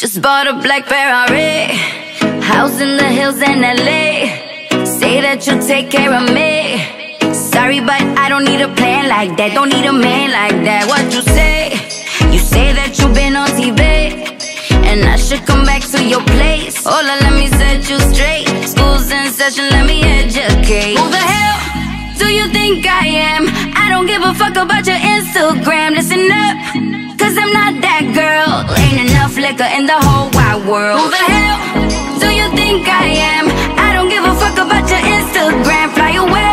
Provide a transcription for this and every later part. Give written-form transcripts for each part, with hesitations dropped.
Just bought a black Ferrari, house in the hills in LA. Say that you'll take care of me. Sorry, but I don't need a plan like that. Don't need a man like that. What you say? You say that you've been on TV, and I should come back to your place. Hola, let me set you straight. School's in session, let me educate. Who the hell do you think I am? I don't give a fuck about your Instagram. Listen up, cause I'm not that girl. Ain't enough liquor in the whole wide world. Who the hell do you think I am? I don't give a fuck about your Instagram. Fly away,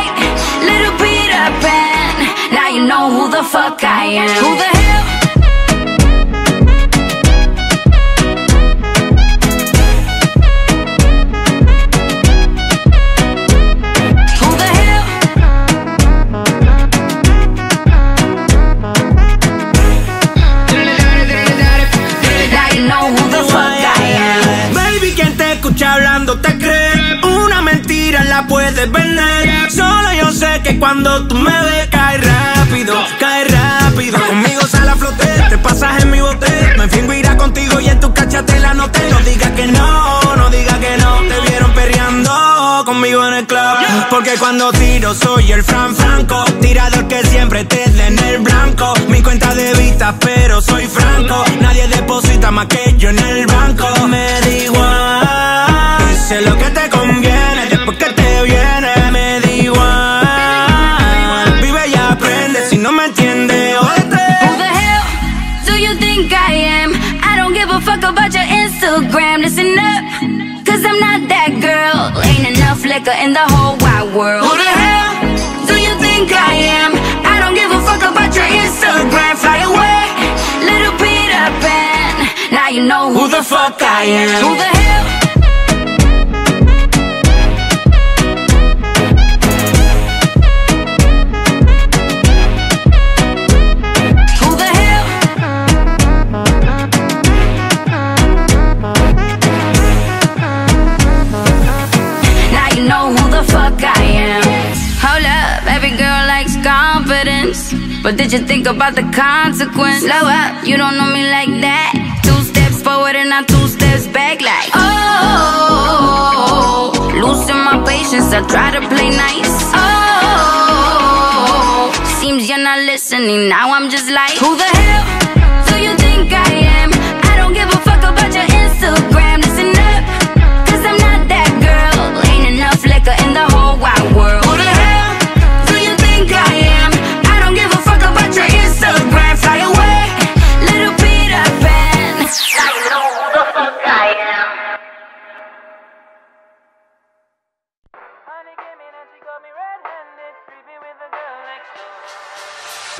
little Peter Pan. Now you know who the fuck I am. Who the hell? Hablando te crees, una mentira la puedes vender. Solo yo sé que cuando tú me ves, cae rápido, conmigo sal a flote, te pasas en mi bote. Me fingo irá contigo y en tu cacha te la noté. No digas que no, no digas que no. Te vieron perreando conmigo en el club. Porque cuando tiro soy el Fran Franco, tirador que siempre te dé en el blanco. Mi cuenta de vista, pero soy franco. Nadie deposita más que yo en el banco. Me da igual, sé lo que te conviene, después que te viene me da igual. Vive y aprende, si no me entiende, oíste. Who the hell do you think I am? I don't give a fuck about your Instagram. Listen up, cause I'm not that girl. Ain't enough liquor in the whole wide world. Who the hell do you think I am? I don't give a fuck about your Instagram. Fly away, little Peter Pan. Now you know who the fuck I am. Who the hell? But did you think about the consequence? Slow up, you don't know me like that. Two steps forward and not two steps back like, oh, losing my patience, I try to play nice. Oh, seems you're not listening, now I'm just like, who the hell do you think I am? I don't give a fuck about your Instagram. Listen up, cause I'm not that girl. Ain't enough liquor in the whole wide world.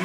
Y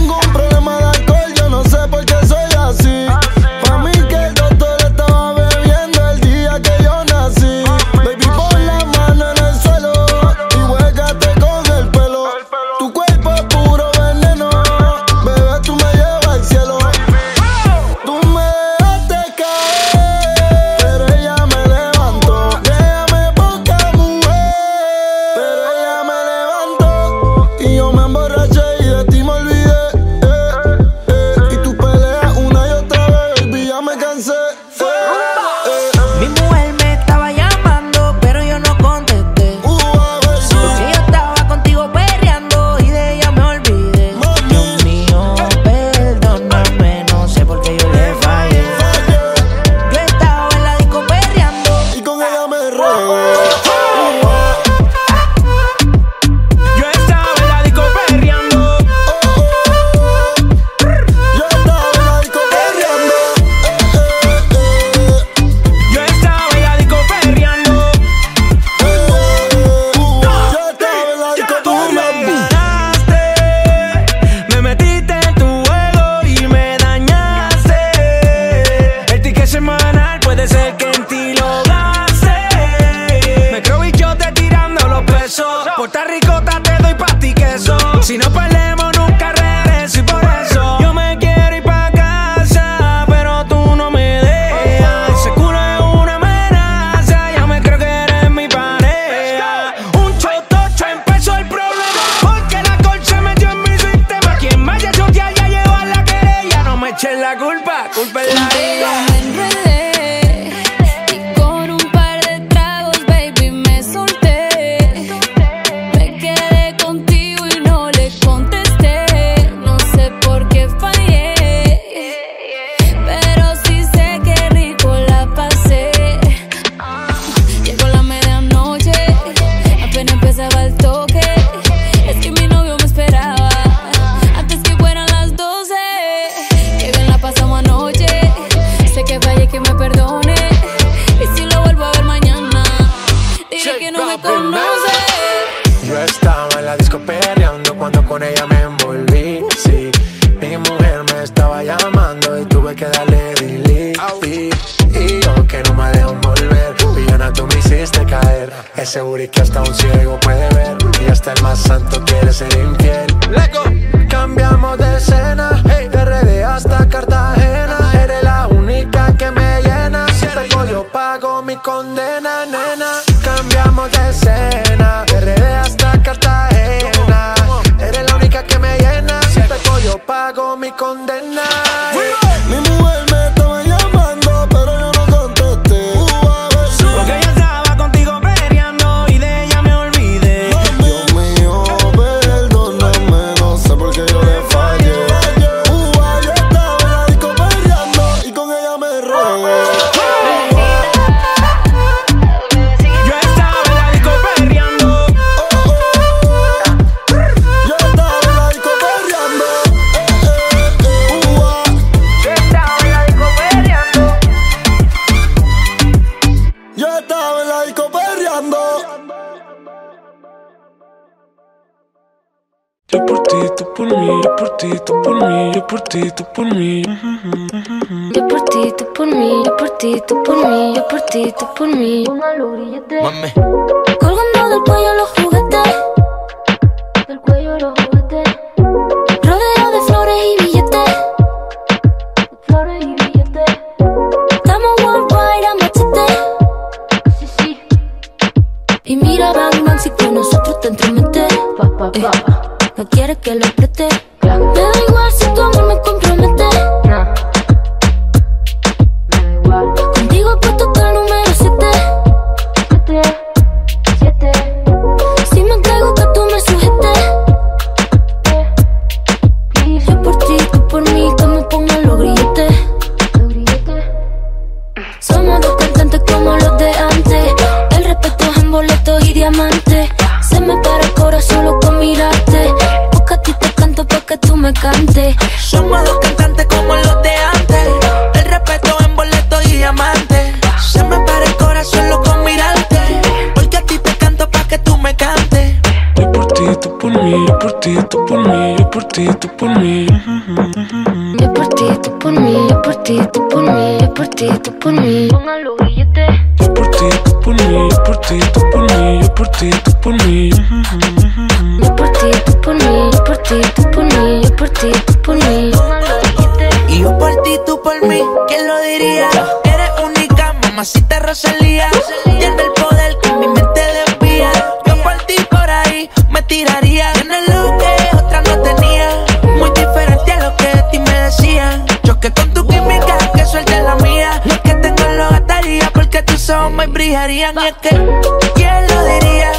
me emborraché y de ti me olvidé. y lo gasté. Me creo bichote tirando los pesos. Por esta ricota te doy pasta y queso. Si no perdemos nunca regreso y por eso yo me quiero ir pa' casa, pero tú no me dejas. Ese culo es una amenaza, ya me creo que eres mi pareja. Un chotocho empezó el problema porque la col se metió en mi sistema. Quien vaya a chotear ya llevó a la querella. No me eches la culpa, culpa es la vida. Con ella me envolví, sí. Mi mujer me estaba llamando y tuve que darle delete. Y yo que no me dejo volver, villana tú me hiciste caer. Es seguro que hasta un ciego puede ver y hasta el más santo quiere ser infiel. Lego. Cambiamos de escena, hey. De RD hasta Cartagena. Eres la única que me llena, si te cojo yo pago mi condena, nena. Cambiamos de escena, de RD hasta Cartagena. Yo pago mi condena. Mi mujer me estaba llamando, pero yo no contesté. Porque ella estaba contigo peleando y de ella me olvidé. Dios mío, perdóname, no sé por qué yo le fallé. Yo estaba en la disco peleando y con ella me regué. Yo estaba en la disco peleando. Yo estaba en la disco peleando. Yo por ti, tú por mí, yo por ti, tú por mí, yo por ti, tú por mí. Yo por ti, tú por mí, yo por ti, tú por mí, yo por ti, tú por mí. Mami. Colgando del cuello los juguetes, del cuello los juguetes. Rodeo de flores y billetes, flores y billetes. Estamos worldwide a machete. Sí, sí. Y mira Batman si con nosotros te entromete. No quieres que lo preste, claro. Me da igual si tu amor me compromete, nah. Me da igual. Contigo puedo tocar número 7, 7, 7. Si me entrego que tú me sujetes, yo por ti, tú por mí, que me pongan los grilletes. Somos dos cantantes como los de antes. El respeto es en boletos y diamantes. Se me para el corazón solo con mirarte. Porque a ti te canto pa' que tú me cantes. Somos dos cantantes como los de antes. El respeto en boletos y diamantes. Se me para el corazón solo con mirarte. Porque a ti te canto pa' que tú me cantes. Yo por ti, tú por mí, yo por ti, tú por mí, yo por ti, tú por mí. Yo por ti, tú por mí, yo por ti, tú por mí, yo por ti, tú por mí. Pongan los billetes. Yo por ti, tú por mí, yo por ti, tú por mí, yo por ti, tú por mí. Yo por ti, tú por mí, yo por ti, tú por mí, yo por ti, tú por mí. Y yo por ti, tú por mí, ¿quién lo diría? Eres única, mamacita Rosalía. Tiene el poder que mi mente desvía. Yo por ti por ahí me tiraría. Tienes lo que otra no tenía, muy diferente a lo que de ti me decían. Choque con tu química, que suelte la mía. Lo que tengo lo gastaría porque tus ojos me brillarían. Y es que, ¿quién lo diría?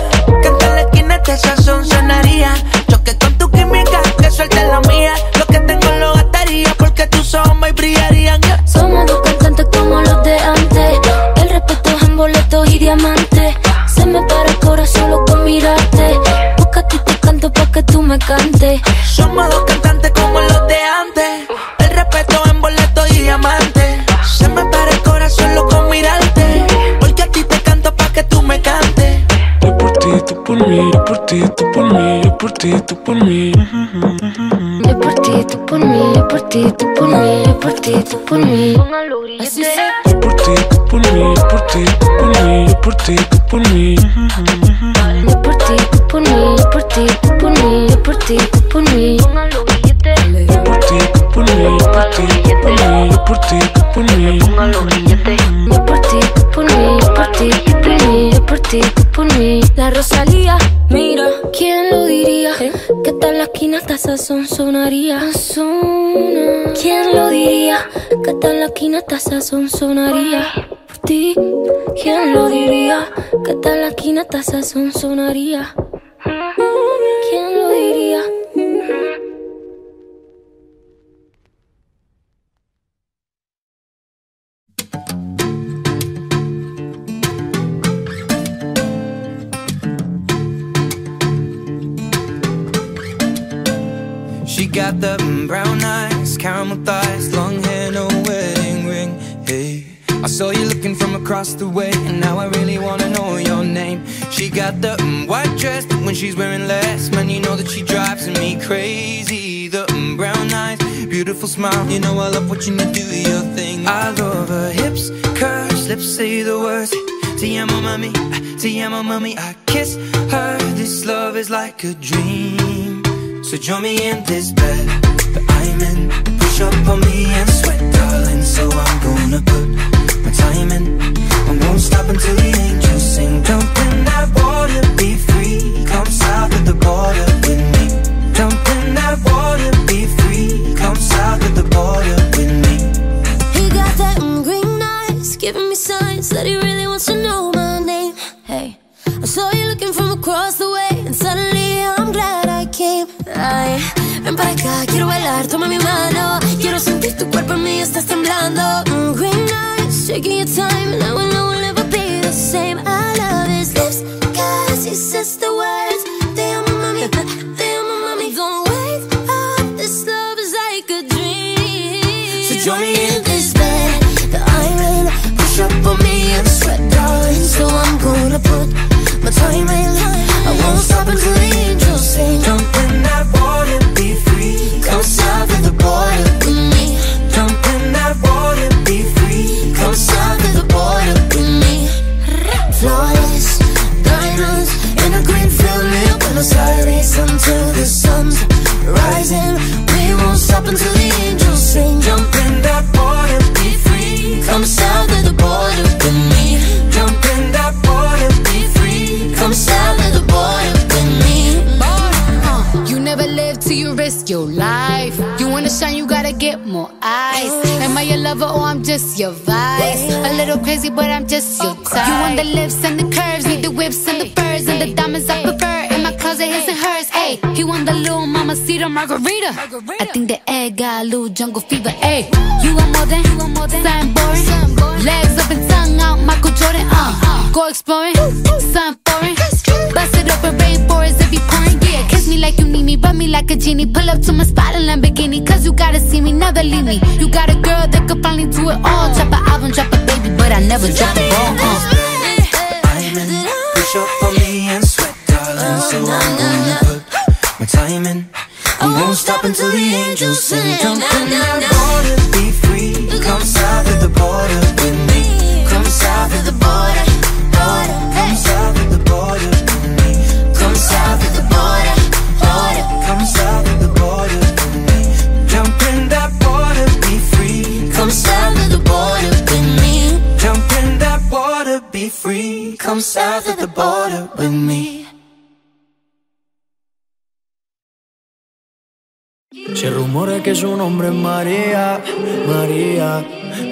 Esa son sonaría. Choque con tu química, que suelte la mía. Lo que tengo lo gastaría porque tus ojos me brillarían. Somos dos cantantes como los de antes. El respeto es en boletos y diamantes. Se me para el corazón solo con mirarte. Porque a ti te canto pa' que tú me cantes. Somos dos cantantes como los de antes. El respeto en boletos y diamantes. Se me para el corazón solo con mirarte. Porque a ti te canto pa' que tú me cantes. Yo por ti, tú por mí, yo por ti, tú por mí, yo por ti, tú por mí. Yo por ti, tú por mí, yo por ti, tú por mí, yo por ti, tú por mí. Yo por ti, ti, por mí, por ti, por mí, por ti, por mí. Yo por ti, por mí, por ti, por mí, por ti, por mí. Yo por ti, por mí, por ti, por mí, por ti, por mí. Yo por ti, por mí, por ti, por mí, por ti, por mí. La Rosalía, mira, ¿quién lo diría? Que hasta la esquina hasta esa sonaría. ¿Quién lo diría? Que hasta la esquina hasta esa sonaría. Por ti, ¿quién lo diría? Que hasta la esquina hasta esa sonaría. ¿Quién lo diría? She got them brown eyes, caramel thighs, long hair, no wedding ring. Hey, I saw you looking from across the way, and now I really wanna know your name. She got the white dress, but when she's wearing less, man, you know that she drives me crazy. The brown eyes, beautiful smile, you know I love watching you do your thing. I love her hips, curves, lips say the words. Te amo mami, te amo mami. I kiss her, this love is like a dream. So join me in this bed that I'm in. Push up on me and sweat, darling. So I'm gonna put my time in. I won't stop until the angels sing. Jump in that water, be free. Come south of the border with me. Jump in that water, be free. Come south of the border with me. He got that green eyes, giving me signs that he really wants to know my name. Hey, I saw you looking from across the way, and suddenly I'm glad I came. Ay, ven para acá, quiero bailar, toma mi mano. Quiero sentir tu cuerpo en mí, estás temblando. Green eyes, taking your time, and I will never be the same. I love his lips, cause he says the words. Te amo mami, te amo mami. Don't wake up, this love is like a dream. So join me in this bed that I'm in. Push up on me and sweat, darling. So I'm gonna put my time in. I won't stop until the angels sing. Jump in that water, be free. Come south of the border with me. Jump in that water, be free. Come south of the border with me. Flawless, diamonds in a green field near Buenos Aires. Until the sun's rising, we won't stop until the angels sing. Jump in that water, be free. Come south of the border with me. Jump in that water, be free. Come south of the border with me. You never live till you risk your life. You wanna shine, you gotta get more eyes. Am I your lover or I'm just your vice? A little crazy but I'm just your type. You want the lips and the curves, need the whips and the furs and the diamonds I prefer. In my closet, his and hers. Ay, he want the little mamacita margarita. I think the egg got a little jungle fever. Ay, you want more than something boring. Legs up and tongue out, Michael Jordan. Go exploring, something foreign. Bust it open, rainforest if you pouring. Yeah, kiss me like you need me, rub me like a genie. Pull up to my spot in Lamborghini, cause you gotta see me, never leave me. You got a girl that could finally do it all. Drop an album, drop a baby, but I never drop a ball. I'm in, push up for me and sweat, darling. So I'm gonna put my time in. I won't stop until the angels sing. Jump in that water, be free. Come south of the border with me. Come south of the border, border. Come south of the border with me. Come south of the border, border. Come south of the border with me. Jump in that water, be free. Come south of the border with me. Jump in that water, be free. Come south of the border with me. Se rumora que su nombre es María, María,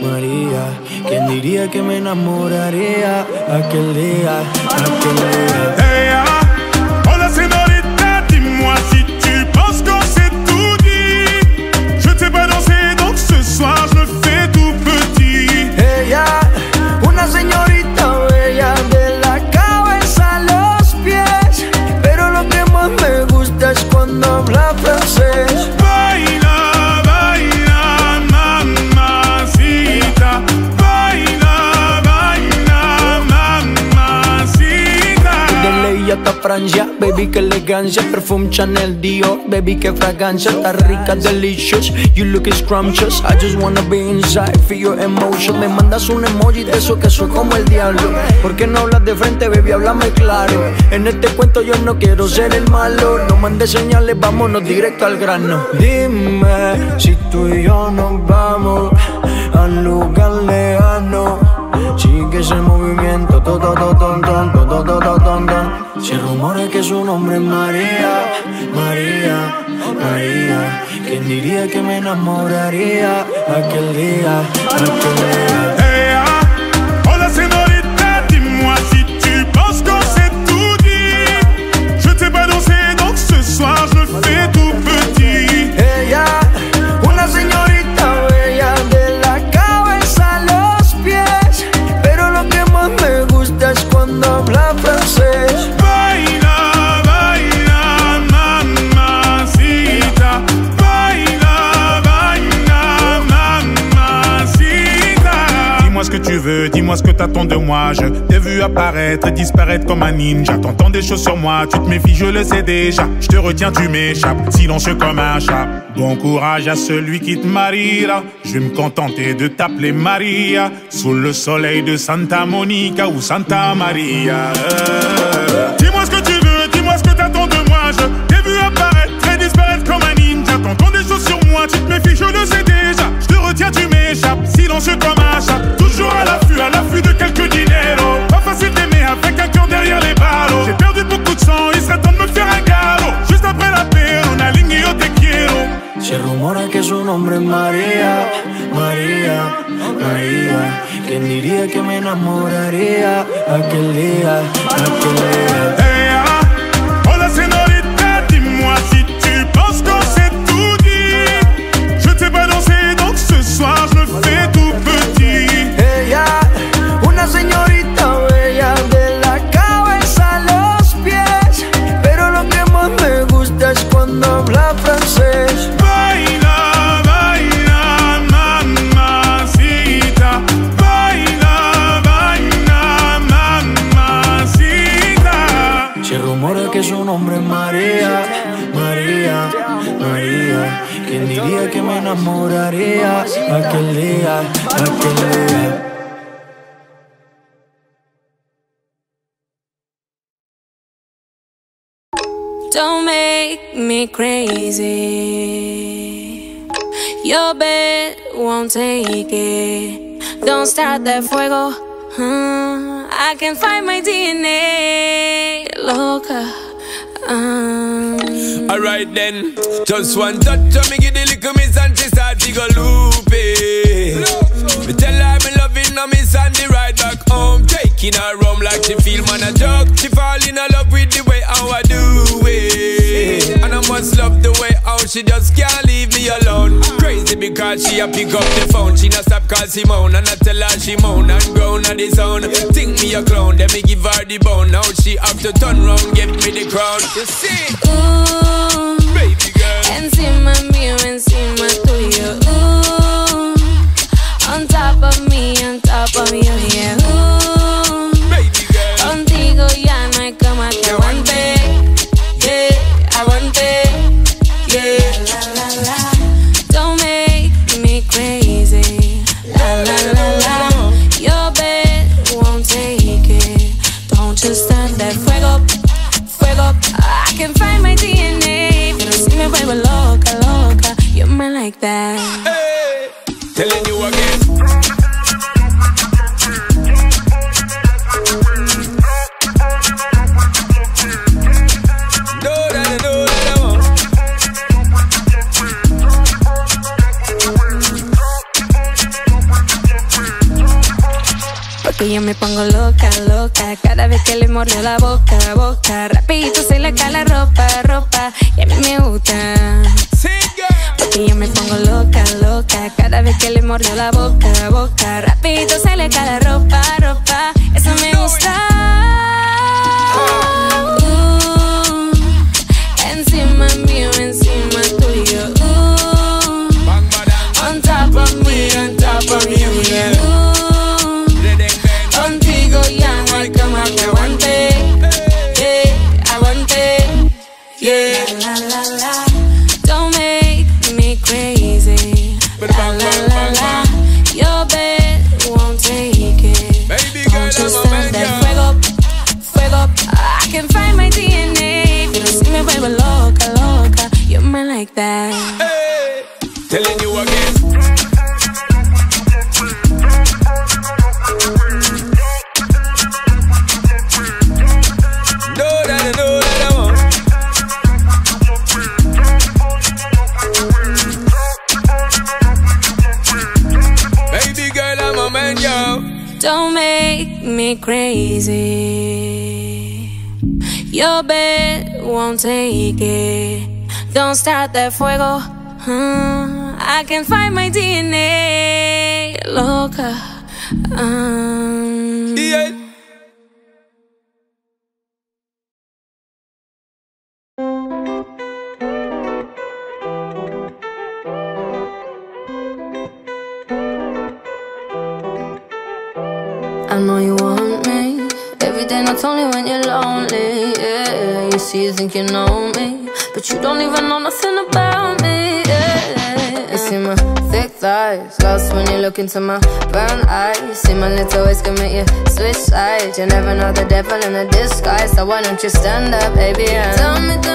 María. ¿Quién diría que me enamoraría aquel día, aquel día? Hey, oh la señorita, dis-moi si tu penses qu'on s'est tout dit. Je t'ai pas dansé, donc ce soir je fais tout petit. Hey, una señorita bella de la cabeza a los pies. Pero lo que más me gusta es cuando habla francés. hasta Francia. Baby, qué elegancia. Perfume Chanel, Dior. Baby, qué fragancia. Está rica, delicious. You look scrumptious. I just wanna be inside. Feel your emotion. Me mandas un emoji de eso que soy como el diablo. ¿Por qué no hablas de frente, baby? Háblame claro. En este cuento yo no quiero ser el malo. No mandes señales, vámonos directo al grano. Dime si tú y yo nos vamos a un lugar lejano. Sigue ese movimiento, to to to ton ton, to to to ton ton. Si rumores que su nombre es María, María, María. ¿Quién diría que me enamoraría aquel día, aquel día? Dis-moi ce que t'attends de moi. Je t'ai vu apparaître et disparaître comme un ninja. T'entends des choses sur moi, tu te méfies, je le sais déjà. Je te retiens, tu m'échappes, silencieux comme un chat. Bon courage à celui qui te mariera. Je vais me contenter de t'appeler Maria. Sous le soleil de Santa Monica ou Santa Maria. Dis-moi ce que tu veux, dis-moi ce que t'attends de moi. Je t'ai vu apparaître et disparaître comme un ninja. T'entends des choses sur moi, tu te méfies, je le sais déjà. Je te retiens, tu m'échappes, silencieux comme un chat. Toujours à l'affût de quelques dineros. Pas facile d'aimer avec un cœur derrière les barreaux. J'ai perdu beaucoup de sang, il serait temps de me faire un galop. Juste après la paix, on a ligné au te quiero. Se rumora que su nombre es María, María, María. ¿Quién diría que me enamoraría aquel día, aquel día? Su nombre es María, María, María. ¿Quién diría que me enamoraría aquel día, aquel día? Don't make me crazy. Your bed won't take it. Don't start that fuego. I can find my DNA. Loca. Alright then, just one touch of me, give the little miss and she start to go loopy. Me tell her me loving her, miss and the ride back home. Taking her rum like she feel man a joke. She fall in love with the way how I do it. And I must love the way how she just can't leave me alone. Crazy because she a pick up the phone. She not stop call Simone and I tell her she moan and groan at the sound. Think me a clown, then me give her the bone. Now she have to turn round, give me the crown. You see? Ooh, baby girl. Encima mío, encima tuyo. Ooh, on top of me, on top of you, yeah. Ooh, baby girl. Contigo ya no hay cama que aguante. Yeah, aguante. Yeah, la la la. Don't make me crazy. La la la la. Your bed won't take it. Don't just stand there. Fuego, fuego. I can find my DNA. Pero si me vuelvo loca, loca. You're mine like that. Hey, telling you again. Que yo me pongo loca, loca. Cada vez que le mordió la boca, boca. Rapidito se le cae la ropa, ropa. Y a mí me gusta. Porque yo me pongo loca, loca. Cada vez que le mordió la boca, boca. Rapidito se le cae la ropa, ropa. Eso me gusta. Encima mío, encima tuyo. On top of me, on top of you, yeah. Contigo ya no hay cama que aguante, yeah, back. Hey, telling you again. Know that I want. Baby girl, I'm a man, yo. Don't make me crazy. Your bed won't take it. Don't start that fuego. I can find my DNA. Loca. Yeah. I know you want me. Every day, not only when you're lonely. Yeah, you see, you think you know me, but you don't even know nothing about me. Yeah, I see my thick thighs, lost when you look into my brown eyes. See my little ways can make you switch sides. You never know the devil in a disguise, so why don't you stand up, baby? And tell me, do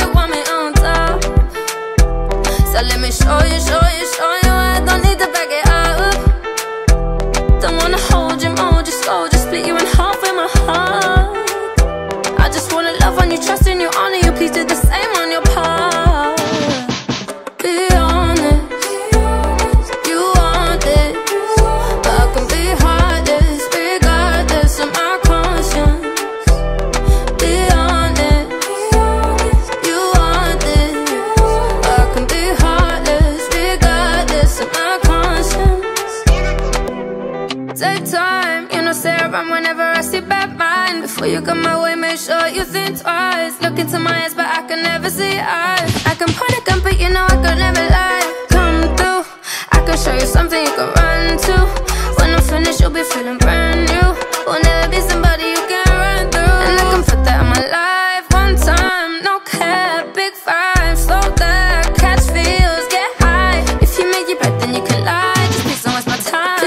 you want me on top? So let me show you. I don't need to back it up. Don't wanna hold you more, just go, just split you in half with my heart. I just wanna love on you, trust in you, honor you. Please do the same on your part. Be honest, you want this. I can be heartless, regardless of my conscience. Be honest, you want this. I can be heartless, regardless of my conscience. Take time, you know, say around whenever I see bad mind. Before you come my way, make sure you think twice. Look into my eyes, but I can never see eyes. I can point a gun, but you know I could never lie. Come through, I can show you something you can run to. When I'm finished, you'll be feeling brand new. Will never be somebody you can run through. And I can put that in my life one time. No cap, big five, slow down, catch feels, get high. If you make your bed, then you can lie. Just please don't waste my time.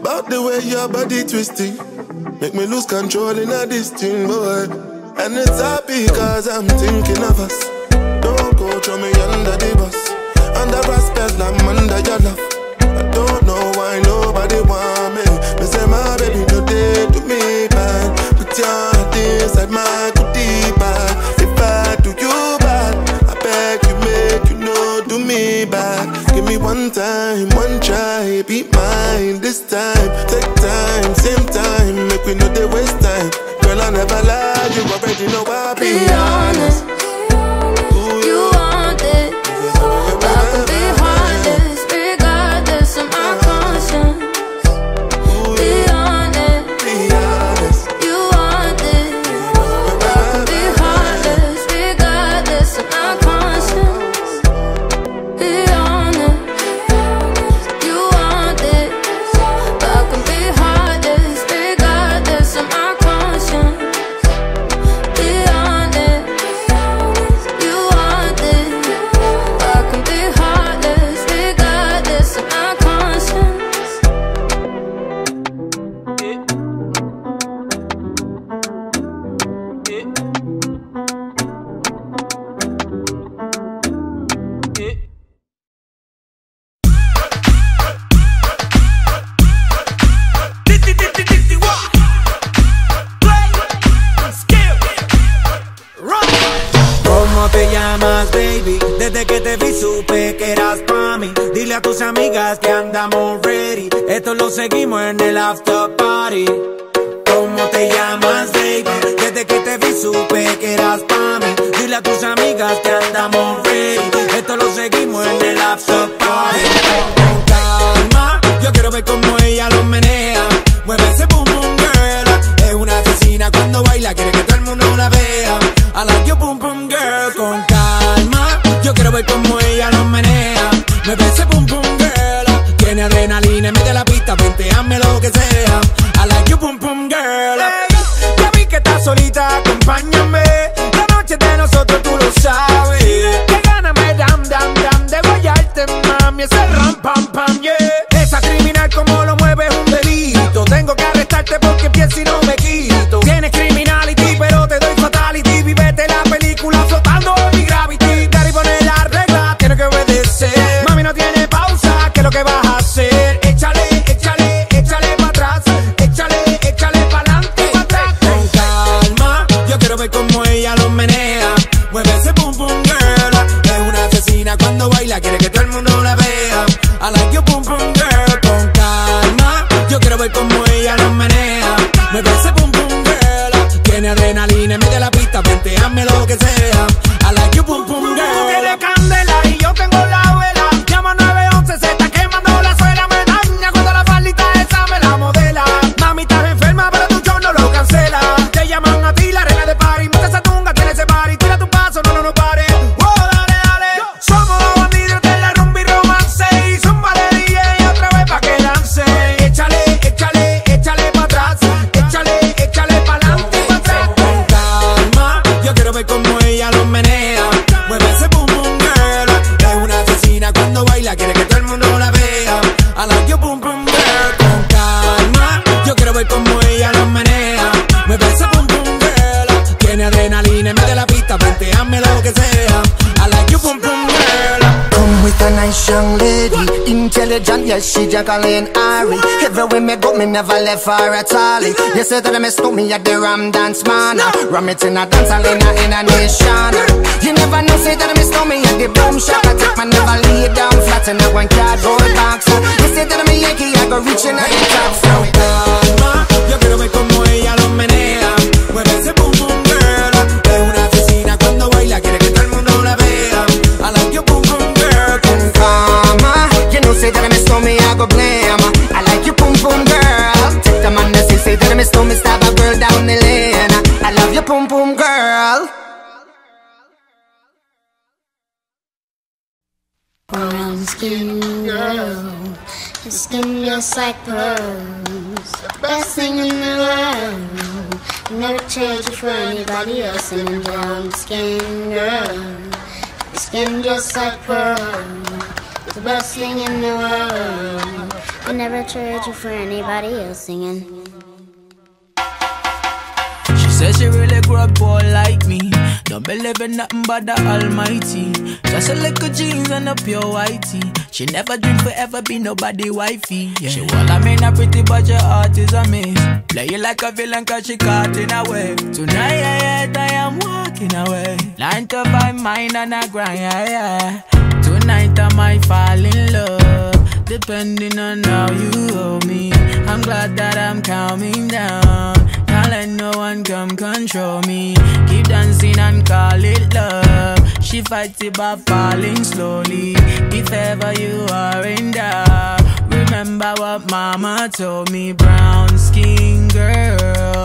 About the way your body twisting, make me lose control in a distinct boy. And it's happy cause I'm thinking of us. Don't go throw me under the bus. Under respect, I'm under your love. I don't know why nobody want me. Me say my baby, no day to me bad. Put your heart inside my goodie bag. If I do you bad, I beg you make you know do me bad. Give me one time, one try, be mine this time. Take time, same time, make we know they waste time. Girl, I never lie, you already know I'll be honest. You want it, I can be heartless, regardless of my conscience. Be honest, you want it, I can be heartless, regardless of my conscience. Be I like you, boom. sabes. Qué gana me dan de guayarte, mami, ese ram pam pam, yeah. Esa criminal como lo mueve es un delito. Tengo que arrestarte porque pienso y no me quito. Tienes criminality pero te doy fatality. Vivete la película flotando en mi gravity. Dar y poner la regla, tienes que obedecer. Mami, no tiene pausa, ¿qué es lo que vas a hacer? Cuando baila quiere que todo el mundo la vea. I like you, pum pum girl. Con calma, yo quiero ver cómo ella nos menea. Me parece pum pum girl. Tiene adrenalina, mete la pista, venteame lo que sea. I like you, pum pum girl. Tú tienes candela y yo tengo la vela. Llama 911, se está quemando la suela. Me daña cuando la faldita esa me la modela. Mami, estás enferma, pero tu show no lo cancela. Te llaman a ti la reina de party. Monta esa tunga, tiene ese party. Tira tu paso, no, no, no pares. Somos los bandidos de la rumba y romance. Y zúmbale DJ y otra vez pa' que lance. Échale, échale, échale pa' atrás. Échale, échale pa'lante y pa' atrás. Con calma, yo quiero ver cómo ella los menea. Mueve ese boom boom girl. Es una asesina cuando baila, quiere que todo el mundo la vea. I like you, boom boom girl. Con calma, yo quiero ver cómo ella los menea. Mueve ese boom boom girl. Tiene adrenalina, me de la pista, venteame lo que sea. I like you, boom boom. With a nice young lady, intelligent, yes, she juggling Ari. Everywhere me go, me never left her at all. You say that I missed me at the Ram Dance, man. Ram it in a dance, I in a nation. You never know, say that I missed me at the boom shop. I take my never lay down flat in a one cardboard box. You say that I'm a Yankee, I go reaching out the top. So calma, yo quiero ver como ella lo menea. Mueve ese boom boom girl. Es una asesina cuando baila, quiere que todo el mundo la vea. I like your boom boom. You know, say that I miss me, I go blame. I like you, pum pum girl. Take the man that say that I miss me, stab a girl down the lane. I love you, pum pum girl. Brown skin girl, your skin just like pearls. The best thing in the world. You never change it for anybody else. And brown skin girl, your skin just like pearls. The best thing in the world. I never trade you for anybody else singing. She says she really grew up poor like me. Don't believe in nothing but the Almighty. Just a little jeans and a pure whitey. She never dreamed forever be nobody wifey, yeah. She wall I mean a pretty but your heart is a miss. Play you like a villain cause she caught in a wave. Tonight I am walking away. 9 to 5 mine and I grind, yeah, yeah. Tonight I might fall in love, depending on how you hold me. I'm glad that I'm calming down. Can't let no one come control me. Keep dancing and call it love. She fights it by falling slowly. If ever you are in doubt, remember what mama told me. Brown skin girl,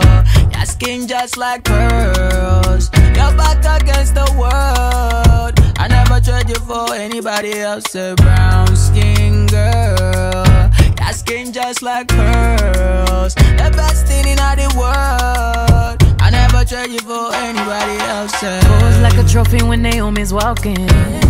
your skin just like pearls. You're back against the world. I never trade you for anybody else. A brown skin girl, your skin just like pearls. The best thing in all the world. I never trade you for anybody else. Pose like a trophy when Naomi's walking.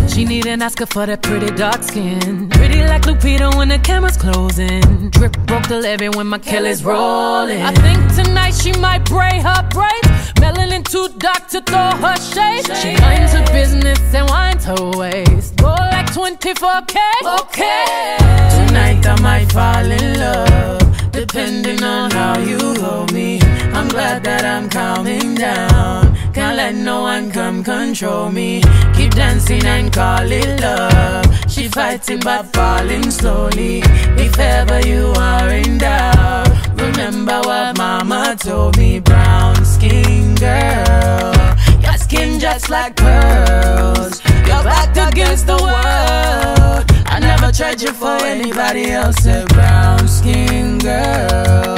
She need an Oscar for that pretty dark skin. Pretty like Lupita when the camera's closing. Drip broke the levee when my Kelly's rolling. I think tonight she might braid her braids. Melanin too dark to throw her shade. She minds her business and winds her waist. Roll like 24K. Okay. Tonight I might fall in love, depending on how you hold me. I'm glad that I'm calming down. Can't let no one come control me. Keep dancing and call it love. She fighting but falling slowly. If ever you are in doubt, remember what mama told me. Brown skin girl, your skin just like pearls. You're back against the world. I never tried you for anybody else. A brown skin girl,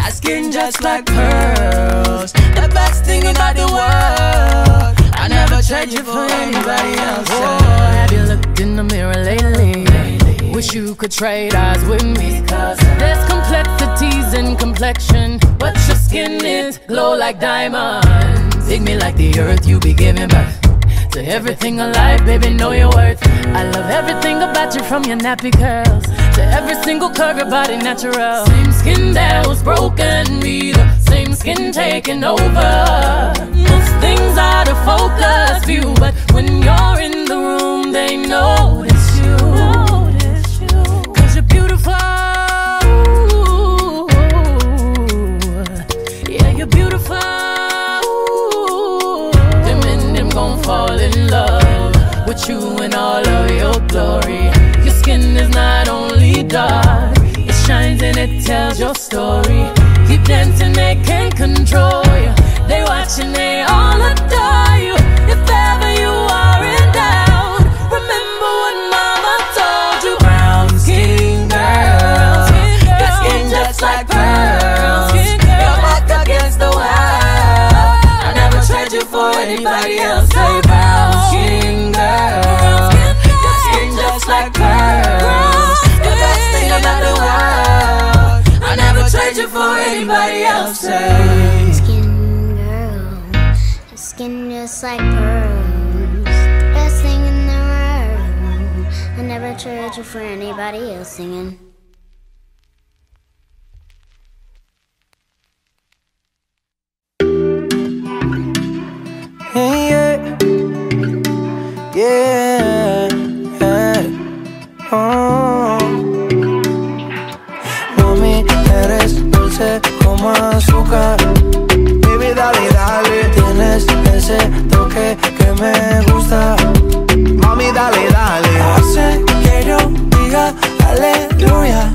your skin just like pearls. The best thing about the world. I never tried you for anybody else. Oh, have you looked in the mirror lately? Wish you could trade eyes with me. There's complexities in complexion, but your skin is glow like diamonds. Dig me like the earth, you be giving birth. to everything alive, baby, know your worth. I love everything about you, from your nappy curls to every single curve, your body natural. Same skin that was broken, be the same skin taking over. Most things out of focus view, but when you're in the room, they notice you. Cause you're beautiful. Yeah, you're beautiful. Gon' fall in love with you in all of your glory. Your skin is not only dark, it shines and it tells your story. Keep dancing, they can't control you. They watch and they all adore you. If ever you are in doubt, remember what mama told you. Brown skin girl, your skin just like pearls. You're back against the wild, tried you for anybody else. Say brown skin girl, your skin just like pearls. The best thing about the world, I never tried you for anybody else. Say skin girl, your skin just like pearls. The best thing in the world, I never tried you for anybody else. Singing. Yeah, oh. Mami, eres dulce como azúcar. Baby, dale, dale. Tienes ese toque que me gusta. Mami, dale, dale. Hace que yo diga aleluya.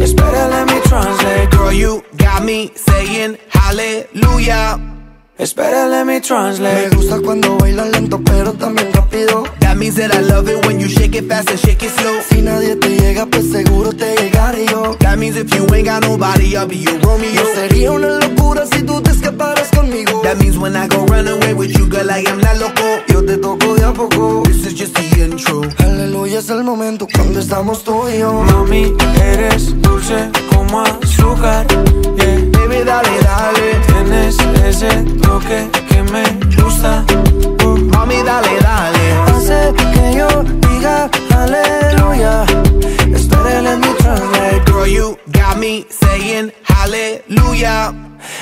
It's better let me translate. Girl, you got me saying hallelujah. Espera, let me translate. Me gusta cuando bailas lento, pero también rápido. That means that I love it when you shake it fast and shake it slow. Si nadie te llega, pues seguro te llegaré yo. That means if you ain't got nobody, I'll be your Romeo. Sería una locura si tú te escaparas conmigo. That means when I go run away with you, girl, I am not loco. Yo te toco de a poco. This is just the intro. Aleluya, es el momento cuando estamos tú y yo. Mami, eres dulce como azúcar, yeah. Baby, dale, dale. Tienes ese toque que me gusta, mami, dale, dale. Hace que yo diga aleluya. Espera, let me translate. Girl, you got me saying hallelujah.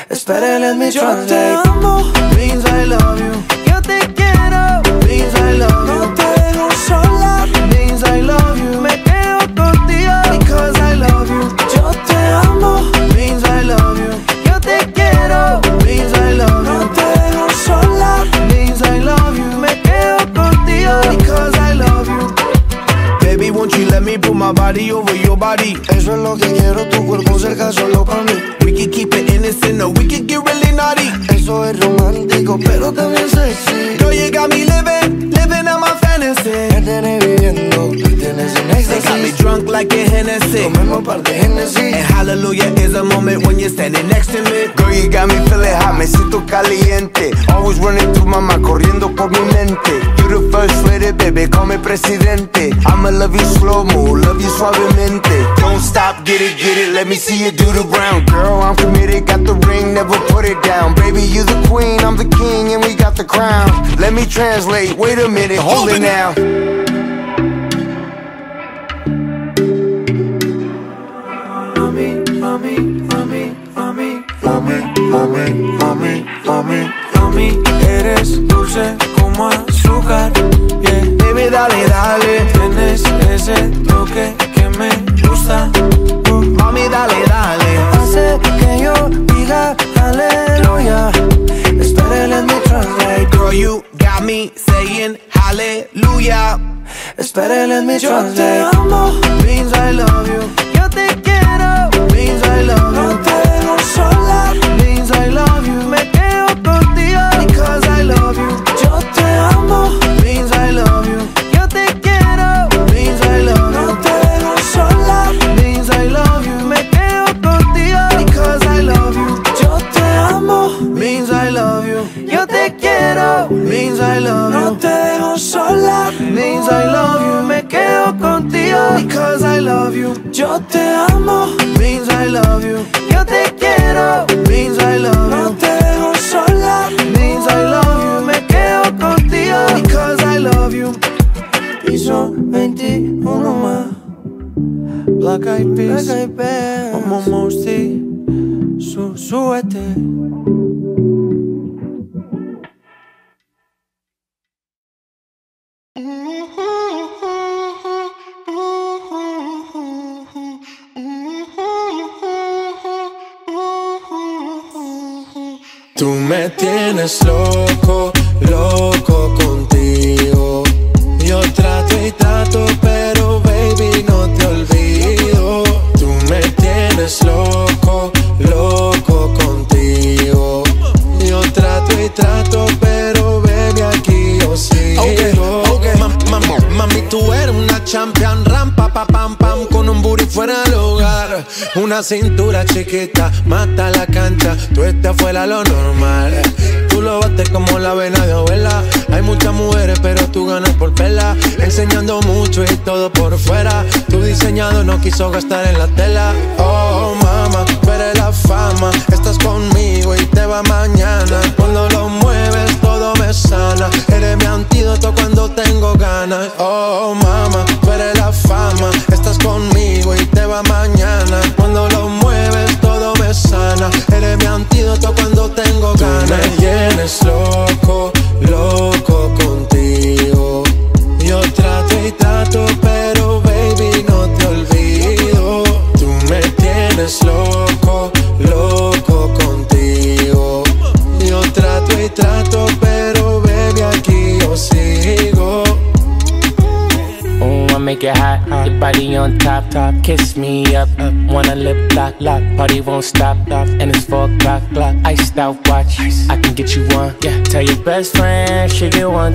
Espera, let me translate. Yo te amo, means I love you. Yo te quiero, means I love you. No te dejo sola, means I love you. Me quedo contigo, because I love you. Yo te amo, means I love you. Yo te quiero, means I love you. No te dejo sola, means I love you. Me quedo contigo, because I love you. Baby, won't you let me put my body over your body? Eso es lo que quiero, tu cuerpo cerca solo para mí. We can keep it innocent, no, we can get really naughty. Eso es romántico, pero también sexy. Girl, you got me living, living on my fantasy. Me tienes viviendo, me tienes en éxtasis. They got me drunk like a Hennessy. Comemos un par de Hennessy. And hallelujah is a moment when you're standing next to me. Girl, you got me feeling hot, me siento caliente. Always running through my mind, corriendo por mi mente. You the first lady, baby, call me presidente. I'm a love you slow-mo, love you suavemente. Don't stop, get it, let me see you do the brown. Girl, I'm committed, got the ring, never put it down. Baby, you the queen, I'm the king, and we got the crown. Let me translate, wait a minute, hold it now. Mommy, mommy, mommy, mommy, mommy, mommy, mommy, mommy, mommy, eres dulce como azúcar, yeah. Baby, dale, dale. Tienes ese toque que me gusta, mami, dale, dale. Hace que yo diga aleluya. Espera, let me translate. Girl, you got me saying hallelujah. Espera, let me translate. Yo te amo, means I love you. Yo te quiero, means I love you. No te dejo sola, means I love you. Me quedo contigo, because I love you. Yo te amo, means I love you. Yo te quiero, means I love you. No te dejo sola, means I love you. Me quedo contigo, because I love you. Yo te amo, means I love you. Yo te quiero, means I love you. No te dejo sola, means I love you. Me quedo contigo, because I love you. Yo te amo, means I love you. Yo te quiero, means I love you. No te dejo sola, means I love you. Me quedo contigo, because Black Eyed Peas, como Mosty, súbete. Tú me tienes loco, loco contigo. Yo trato y trato, pero baby no te olvido. Tú me tienes loco, loco contigo. Yo trato y trato, pero baby aquí yo sigo. Okay. Mami, tú eres una champion, rampa pa pam pam, con un booty fuera del hogar, una cintura chiquita, mata la cancha, tú estás fuera lo normal. Tú lo bates como la vena de abuela. Hay muchas mujeres pero tú ganas por pela, enseñando mucho y todo por fuera. Tu diseñado no quiso gastar en la tela. Oh mama, tú eres la fama, estás conmigo y te va mañana. Cuando lo mueves todo me sana, eres mi antídoto cuando tengo ganas. Oh mama, tú eres la fama, estás conmigo y te va mañana. Cuando lo mueves todo me sana, eres mi antídoto cuando tengo ganas. Tú me tienes loco, loco contigo. Yo trato y trato, pero baby no te olvido. Tú me tienes loco, loco contigo. Yo trato y trato, pero baby aquí yo sigo. I make it hot, your body on top, kiss me up, wanna lip lock, party won't stop, and it's 4 o'clock, iced out watch, I can get you one, yeah. Tell your best friend, she get one,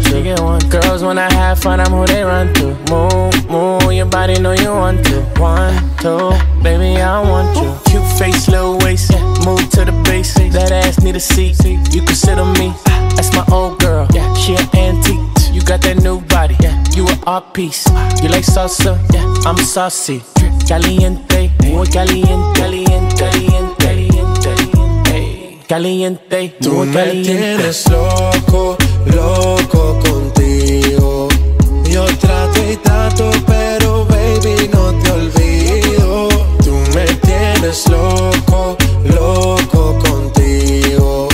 girls when I have fun, I'm who they run to, move, your body know you want to, 1, 2, baby I want you, cute face, little waist, move to the base, that ass need a seat, you can sit on me, that's my old girl, she an antique. You got that new body, you an art piece. You like salsa, I'm saucy. Caliente, muy caliente, caliente. Tú me tienes loco, loco contigo. Yo trato y trato, pero baby no te olvido. Tú me tienes loco, loco contigo.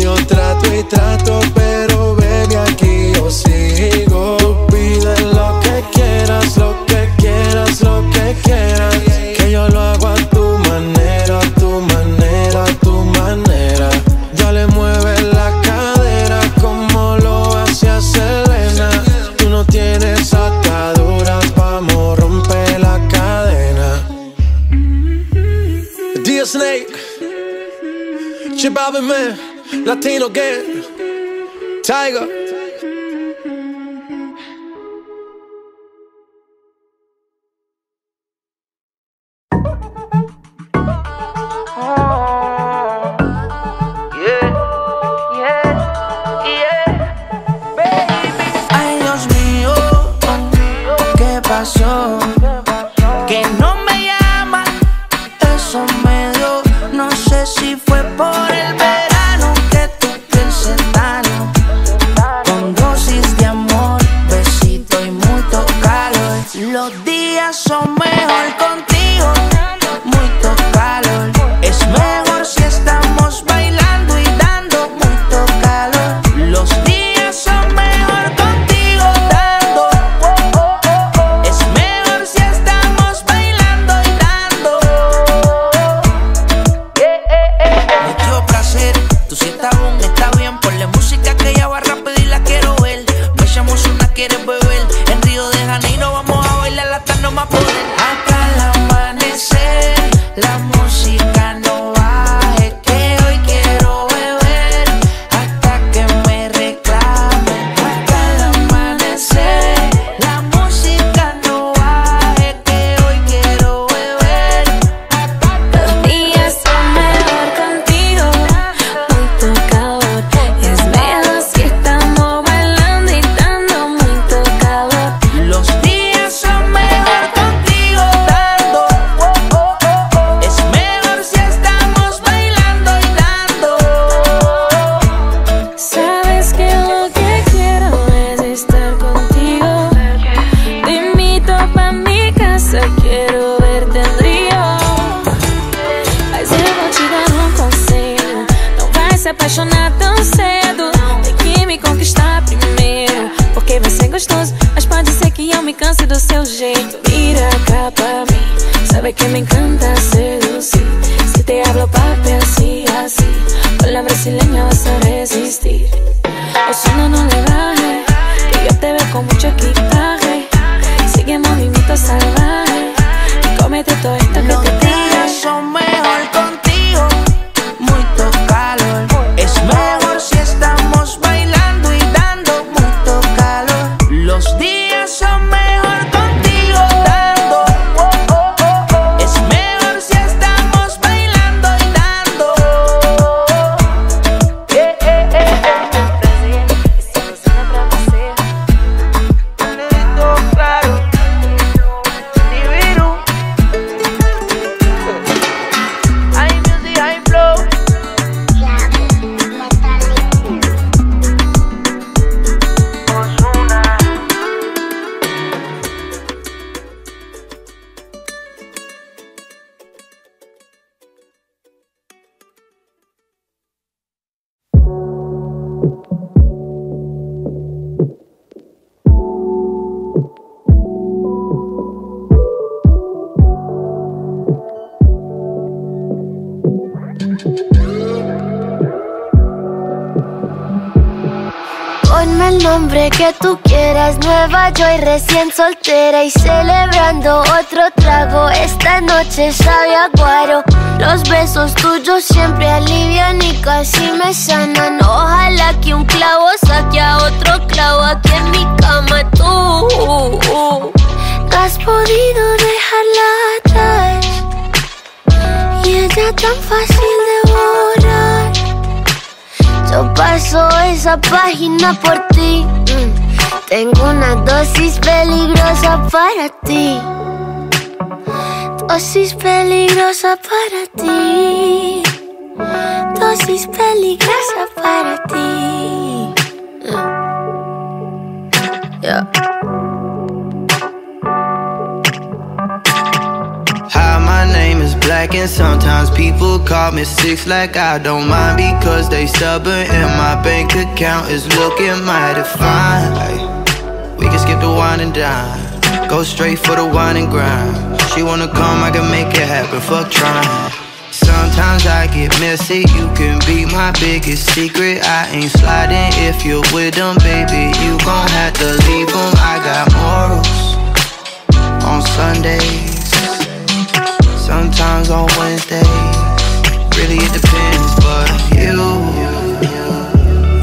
Yo trato y trato, pero baby aquí sigo. Tú pides lo que quieras, lo que quieras, lo que quieras, que yo lo hago a tu manera, a tu manera, a tu manera. Ya le mueves la cadera como lo hacía Selena. Tú no tienes ataduras, vamos, rompe la cadena. Dear Snake, Chibabe Man, Latino Gang, Tiger. Que no me llama, eso me dio. No sé si fue por el verano que tú pienses sano, con dosis de amor, besito y mucho calor. Los días son mejor contigo, mucho calor. Es mejor si estamos bailando y dando mucho calor. Los días son mejor contigo, dando. Hasta el amanecer, la música. se apaixonar tão cedo. Tem que me conquistar primeiro, porque você é gostoso, mas pode ser que eu me canse do seu jeito. Mira acá para mí, sabe que me encanta seducir. Si te hablo papi así, así, con la brasileña vas a resistir. Osuna no le baje, que yo te veo con mucho equipaje. Sigue movimiento salvaje, y cómete todo esto que te trae. Ponme el nombre que tú quieras, nueva yo y recién soltera y celebrando otro trago. Esta noche sabe a guaro, los besos tuyos siempre alivian y casi me sanan. Ojalá que un clavo saque a otro clavo aquí en mi cama. Tú no has podido dejarla atrás y ella tan fácil de borrar. Yo paso esa página por ti. Tengo una dosis peligrosa para ti. Dosis peligrosa para ti. Dosis peligrosa para ti. Hi, my name is Black and sometimes people call me Six. Like I don't mind because they stubborn and my bank account is looking mighty fine. Hey, we can skip the wine and dine, go straight for the wine and grind. She wanna come, I can make it happen, fuck trying. Sometimes I get messy, you can be my biggest secret. I ain't sliding if you're with them, baby, you gon' have to leave them. I got morals on Sundays, sometimes on Wednesday, really it depends. But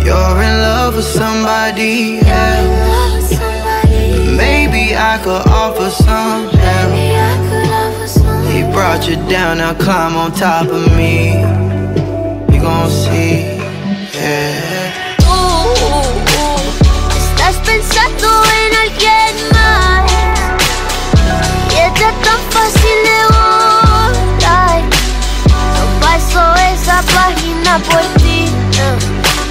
you're in love with somebody else. Maybe I could offer some help. He brought you down, now climb on top of me. You gon' see, yeah. Estás pensando en alguien más y ella tan fácil de borrar. Paso esa página por ti.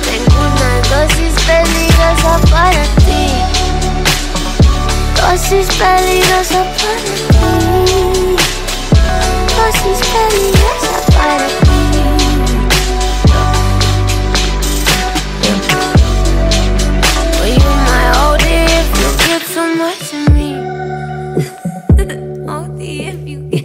Tengo una dosis peligrosa para ti. Dosis peligrosa para ti. Dosis peligrosa para ti. Well, you my oldie if you give so much to me. Oldie if you give.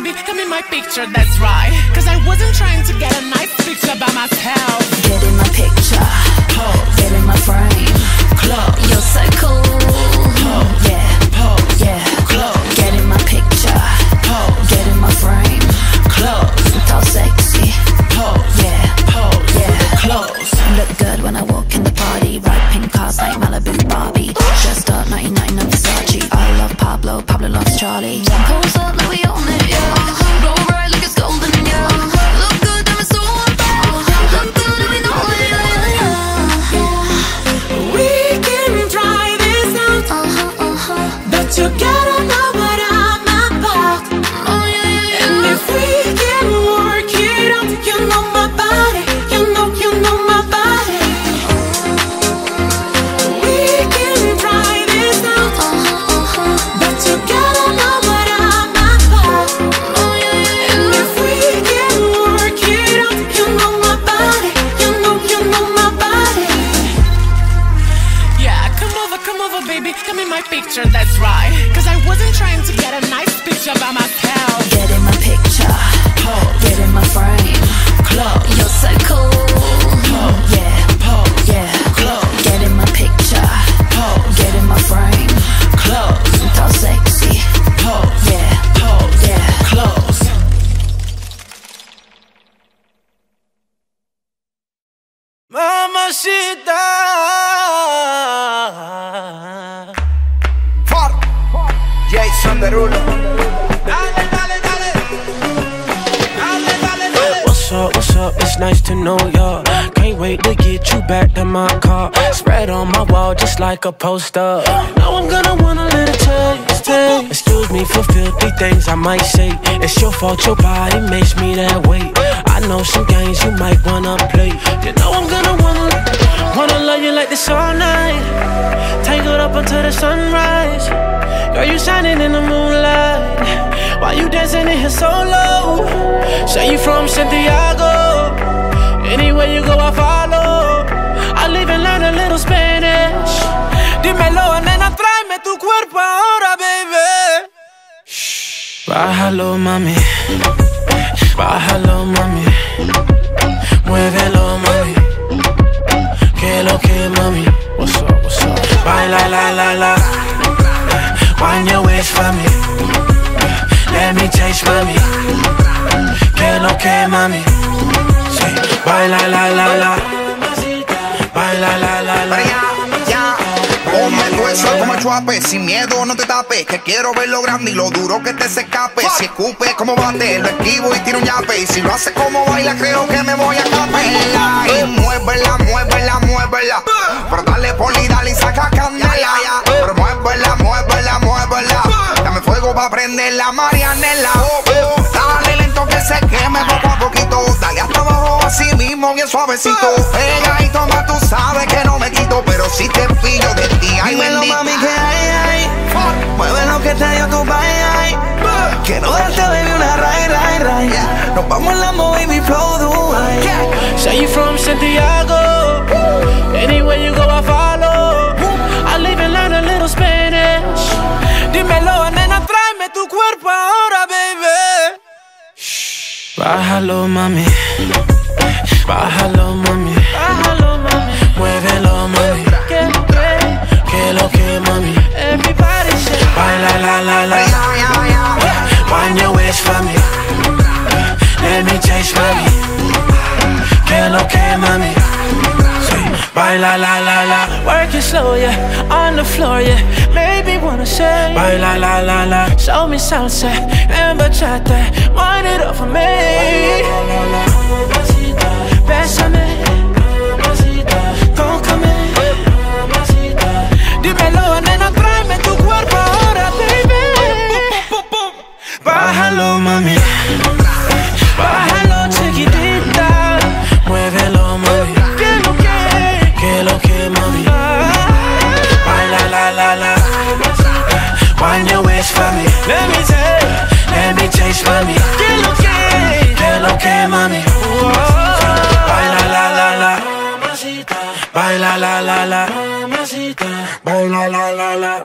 baby, come in my picture, that's right. Cause I wasn't trying to get a nice picture by myself. Get in my picture, pose. Get in my frame, close. You're so cool, pose. Yeah, pose. Yeah, close. Get in my picture, pose. Get in my frame, close. It's all sexy, pose. Yeah, pose. Yeah, close. Look good when I walk in the party. Ride pink cars like Malibu Barbie. Dressed up 99 on Versace. I love Pablo, Pablo loves Charlie. Comes up like we own it, yeah. That's right, cause I wasn't trying to get a nice picture by myself. Get in my picture, pose. Get in my frame, close. You're so cool, pose. Yeah, pose. Yeah, close. Get in my picture, pose. Get in my frame, close. It's all sexy, pose. Yeah, pose. Yeah, close. Mamacita. Dale, dale, dale. Dale, dale, dale. What's up, it's nice to know ya. Can't wait to get you back to my car. Spread on my wall just like a poster. Now I'm gonna wanna let it taste, taste. Excuse me for filthy things I might say. It's your fault your body makes me that way. I know some games you might wanna play. You know I'm gonna wanna love you like this all night. Tangled up until the sunrise. Girl, you shining in the moonlight. Why you dancing in here solo? Say you from Santiago. Anywhere you go, I follow. I'll even learn a little Spanish. Dímelo, nena, tráeme tu cuerpo ahora, baby. Shh. Bájalo, mami. Bájalo, mami. Muévelo, mami. Que lo que, mami. What's up, what's up? Baila, la, la, la. Find your ways for me. Let me taste, mommy. Que lo que, mami. Sí. Baila, la, la, la. Baila, la, la, la. Ponme el grueso como chuape. Sin miedo no te tapes. Que quiero ver lo grande y lo duro que te se escape. Si escupe como bate, lo esquivo y tiro un yape. Y si lo hace como baila, creo que me voy a escapar. Y muévela, muévela, muévela. Pero dale poli, dale y saca candela. Pero muévela, muévela, muévela. Dame fuego pa' prender la marianela. Dale lento que se queme poco a poquito. Dale hasta abajo así mismo bien suavecito. Pega y toma, tú sabes que no me quito. Pero si te pillo de ti, ay bendita. Dímelo, mami, que hay, hay. Mueve lo que te dio tu bye. Quiero darte, baby, una ray, ray, ray. Nos vamos en la movie, mi flow, Dubai. Say you from Santiago. Anywhere you go, I follow. I'll even learn a little Spanish. Dímelo, nena, tráeme tu cuerpo ahora, baby. Shh. Bájalo, mami. Bájalo, mami. Bájalo, mami. Muévelo, mami. Que lo que, mami. Everybody say, baila, la, la, la. Find your ways for me. Let me taste, mami. Que lo que, mami. Baila, la, la, la. Work it slow, yeah. On the floor, yeah. Maybe wanna say baila, la, la, la. Show me salsa and bachata. Wind it up for me. Bésame. Tócame. Dímelo, nena, tráeme tu cuerpo ahora, baby. Bájalo, mami. Bájalo, chiquitita. Muévelo, mami. Find your ways for me. Let me take, let me taste for me. Que lo que, mami. Baila, la, la, la. Baila, la, la, la. Baila, la, la, la.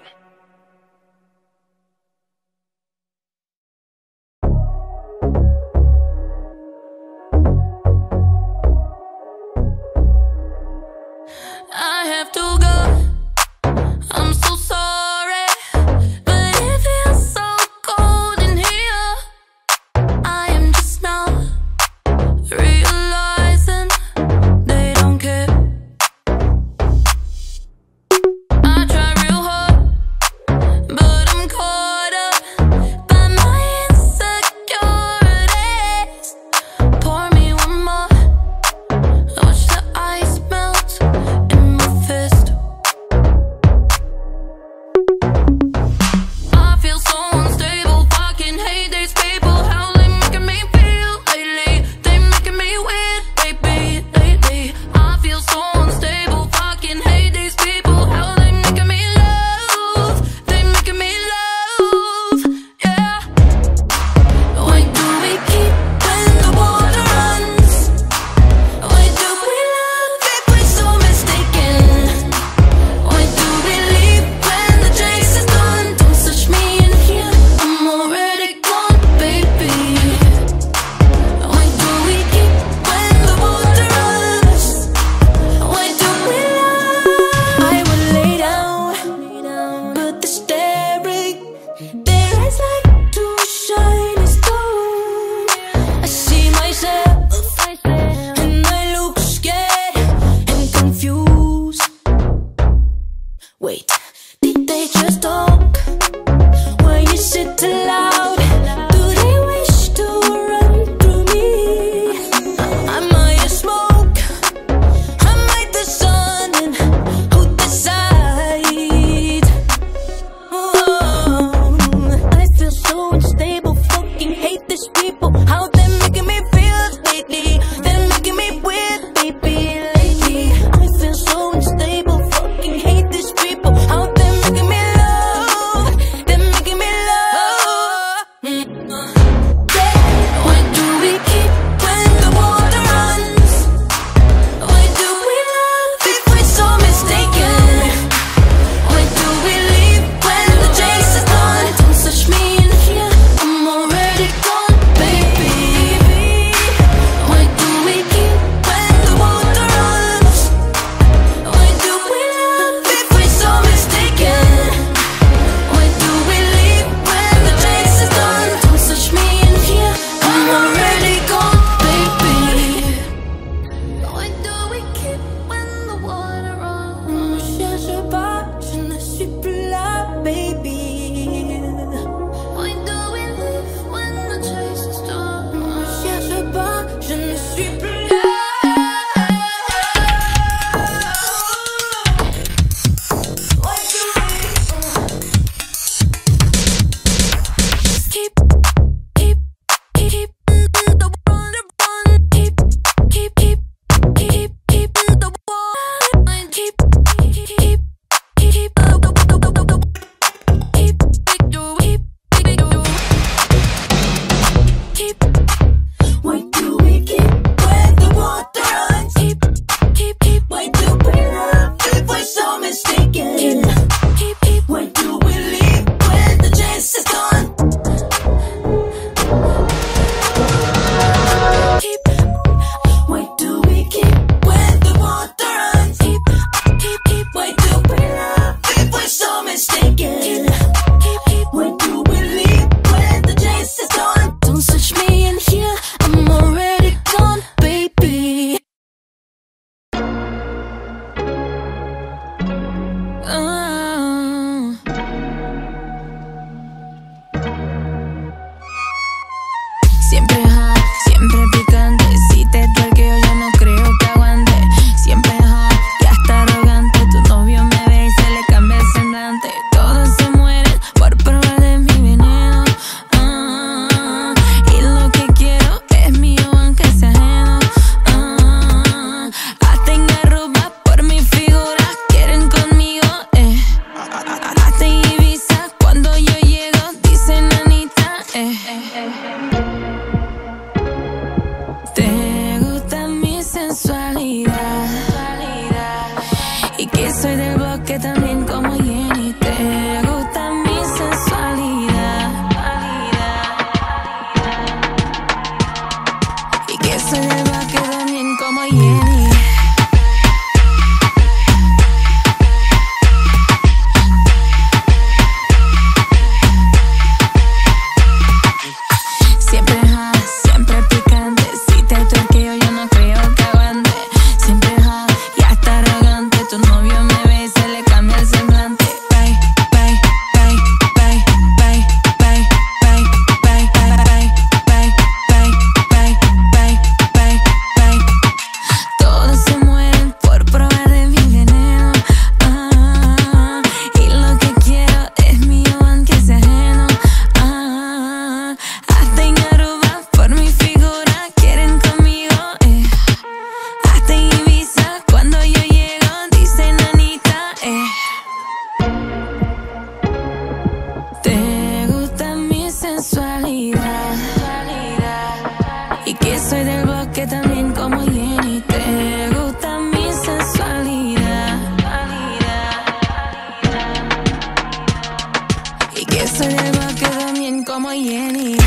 Wait, did they just talk? Why is it too loud? Do they wish to run through me? I might smoke, I might the sun, and who decide? Oh, I feel so unstable. King como Jenny.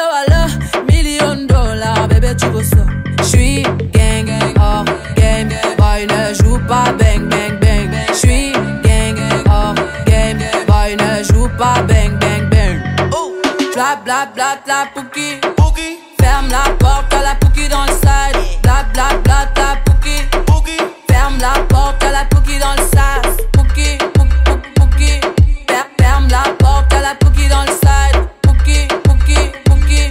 allo. $1 million, bébé tu veux ça. J'suis gang, hors game, boy ne joue pas bang, bang, bang. J'suis gang, hors game, boy ne joue pas bang, bang, bang. Oh, bla bla bla bla pouki, pouki. Ferme la porte, t'as la pouki dans le side. Bla bla bla bla pouki, pouki. Ferme la porte, t'as la pouki dans le sas. Pouki, pouki, pouki, pouki. Ferme la porte, t'as la pouki dans le side. Pouki, pouki, pouki.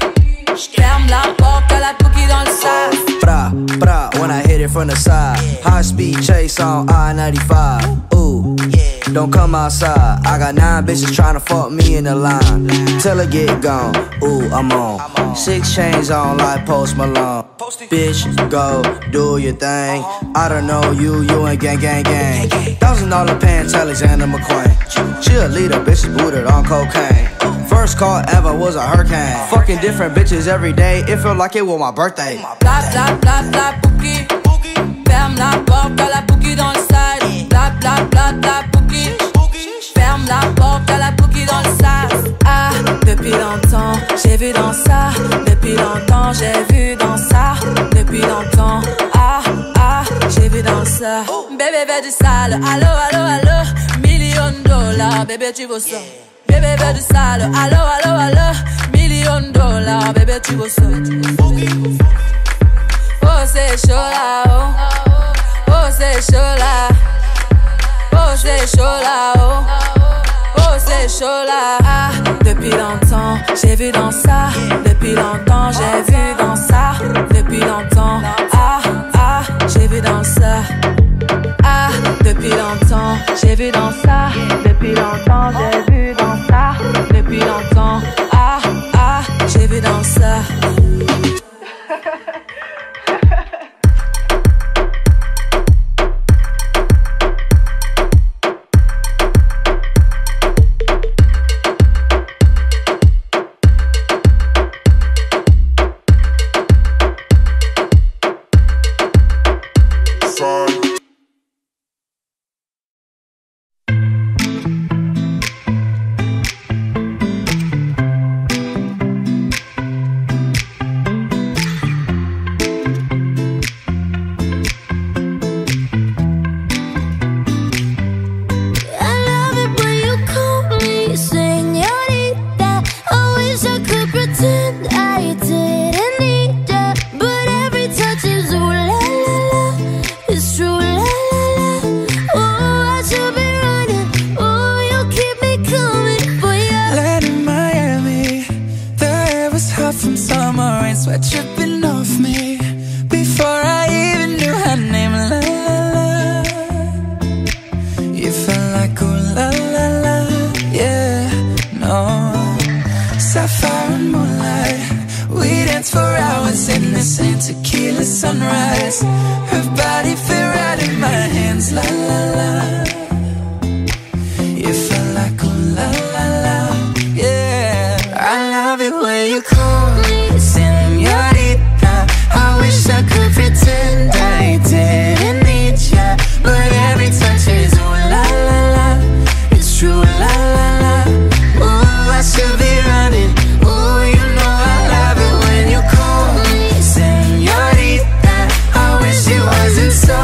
Ferme la porte, t'as la pouki dans le side. Pra, pra, when I hit it from the side. High speed chase on I-95. Ooh, don't come outside. I got 9 bitches tryna fuck me in the line. Till I get gone, ooh, I'm on. 6 chains on like Post Malone. Bitch, go, do your thing. I don't know you, you ain't gang, gang, gang. $1,000 pants, Alexander McQueen. Cheerleader, bitches booted on cocaine. First call ever was a hurricane. Fucking different bitches every day. It felt like it was my birthday. Bla, bla, bla, bla, pouki. Ferme la porte, t'as la pouki dans le side. Bla, bla, bla, bla, pouki. Ferme la porte, t'as la pouki dans le sas. Ah, depuis longtemps, j'ai vu dans ça. Depuis longtemps, j'ai vu dans ça. Depuis longtemps, ah, ah, j'ai vu dans ça. Bébé veut du sale, allo, allo, allo. $1 million, bébé tu veux ça. Bébé veut du sale, allo, allo, allo. $1 million, bébé tu veux ça. Oh c'est chaud là, oh. Oh c'est chaud là. Oh c'est chaud là, oh. Oh c'est chaud là. Ah, depuis longtemps j'ai vu dans ça. Depuis longtemps j'ai vu dans ça. Depuis longtemps, ah, ah, j'ai vu dans ça. Ah, depuis longtemps j'ai vu dans ça. Depuis longtemps j'ai vu dans ça. Depuis longtemps, ah, ah, j'ai vu dans ça. So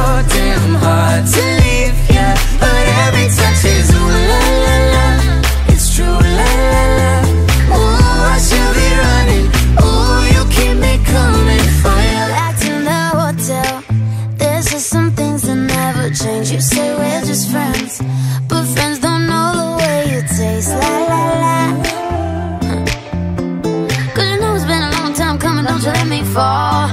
But friends don't know the way you taste. La la la. Cause you know it's been a long time coming, don't you let me fall.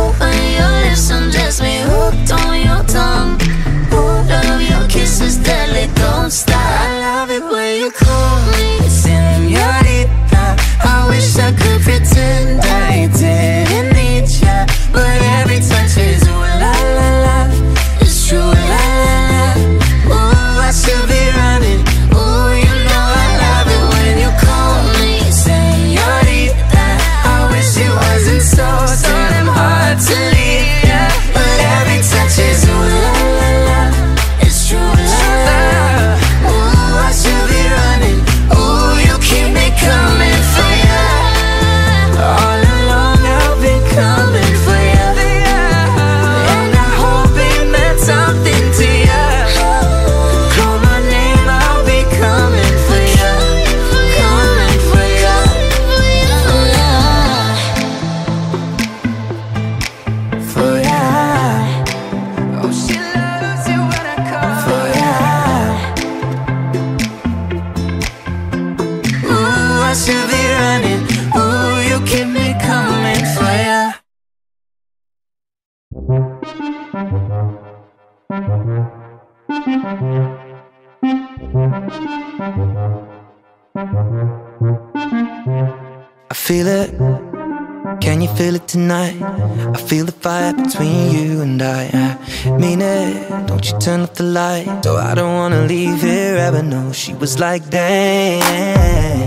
Open your lips and just be hooked on your tongue. Oh, love your kisses deadly, don't stop. I love it when you call me señorita. I wish I could pretend I didn't need ya, but every touch is ooh la la la. It's true la la la. Ooh, I should be running. Ooh, you know I love it when you call me señorita. I wish it wasn't so damn hard to leave ya, but every touch is ooh la la la. It's true la la la. Ooh, I should be running. Ooh, you keep me coming for ya. All along I've been coming for ya, and I hope it meant something to ya. Call my name, I'll be coming for ya, coming for ya. For ya, for ya. Oh, she loves you when I call for ya. Ooh, I should be running. Ooh, you keep me coming for ya. I feel it. Can you feel it tonight? I feel the fire between you and I mean it. Don't you turn off the light, so I don't wanna leave here ever. No, she was like, damn,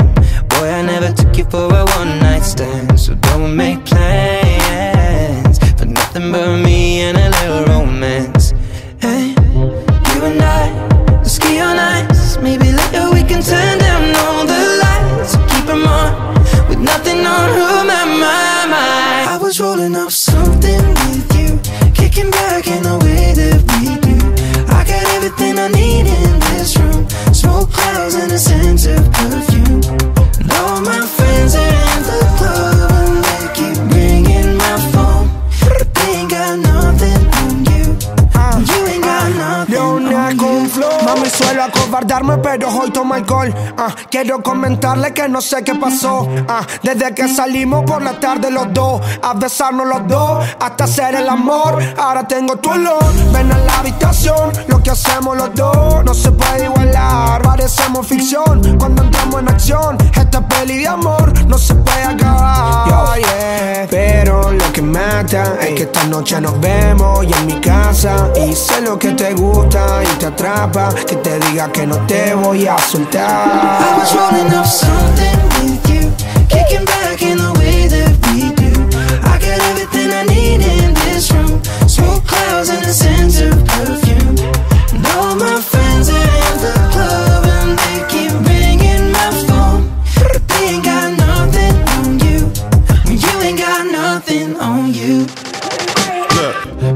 boy, I never took you for a one-night stand. So don't make plans for nothing but me and a little romance. Hey, you and I, let's ski on ice. Maybe later we can turn down all the lights. Keep them on, with nothing on my mind. I was rolling up something with you, kicking back in the way that we do. I got everything I need in this room, smoke clouds and a sense of perfume. And all my friends are in the club and they keep ringing my phone, but they ain't got nothing on you. You ain't got nothing on you. Mami, suelo acobardarme, pero hoy tomo alcohol. Quiero comentarle que no sé qué pasó. Desde que salimos por la tarde los dos, a besarnos los dos, hasta hacer el amor. Ahora tengo tu olor, ven a la habitación. Lo que hacemos los dos no se puede igualar. Parecemos ficción cuando entramos en acción. Esta peli de amor no se puede acabar. Yo, yeah. Pero lo que mata es que esta noche nos vemos y en mi casa. Y sé lo que te gusta y te atrapa, que te diga que no te voy a soltar. I was rolling up something with you, kicking back in the way that we do. I got everything I need in this room, smoke clouds and a sense of perfume. And all my friends are in the club and they keep ringing my phone, but they ain't got nothing on you. You ain't got nothing on you.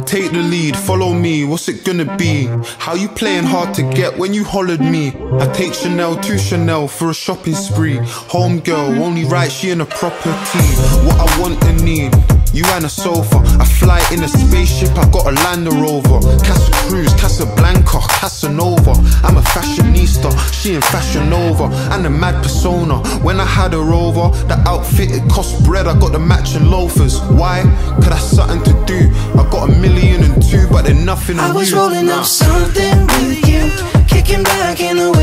Take the lead, follow me, what's it gonna be? How you playing hard to get when you hollered me? I take Chanel to Chanel for a shopping spree. Homegirl, only right, she in a property. What I want and need, you and a sofa. I fly in a spaceship, I got a Land Rover. Casa Cruz, Casablanca, Casanova. I'm a fashionista, she in Fashion Nova. And a mad persona, when I had her over. The outfit, it cost bread, I got the matching loafers. Why? Cause that's something to do. I got a million and two, but they're nothing on you. I was rolling up something with you, kicking back in the way